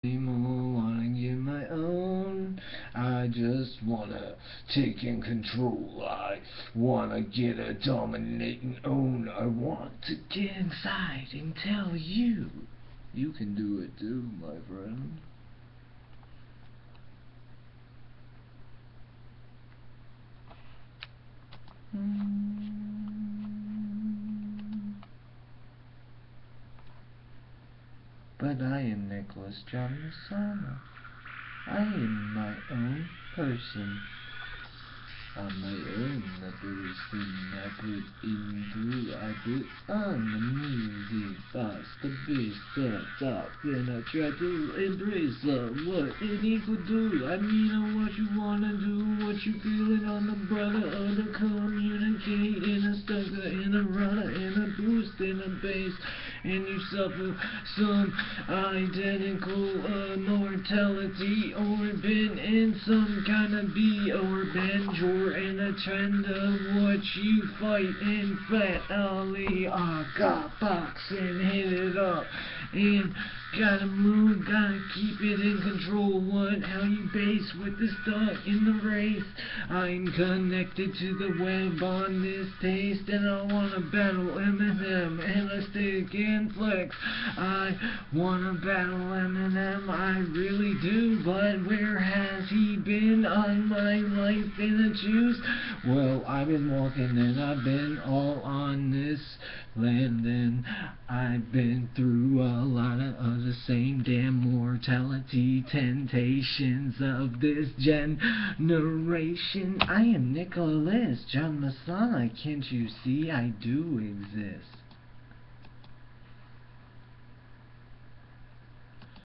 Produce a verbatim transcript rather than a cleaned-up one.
I just wanna take in control. I wanna get a dominating own. I want to get inside and tell you, you can do it too, my friend. But I am Nicholas John Messana. I am my own person. I'm my own. I put this thing, I put in through, I put on the music box, the beast that talks, and I try to embrace the what it equal to. I mean, I what you wanna do, what you feeling on the brother of the communicate in a stunker, in a runner, in a boost, in a bass, and you suffer some identical uh, mortality, or been in some kind of bee or binge, or in a trend of what you fight in Fat Alley. I got boxing, hit it up, and gotta move, gotta keep it in control. What, how you base with the stuff in the race? I'm connected to the web on this taste, and I wanna battle Eminem, and I stick and flex. I wanna battle Eminem, I really do, but where has he been on my life in the juice? Well, I've been walking and I've been all on this land, and I've been through a lot of other the same damn mortality, temptations of this generation. I am Nicholas John Messana. Can't you see I do exist?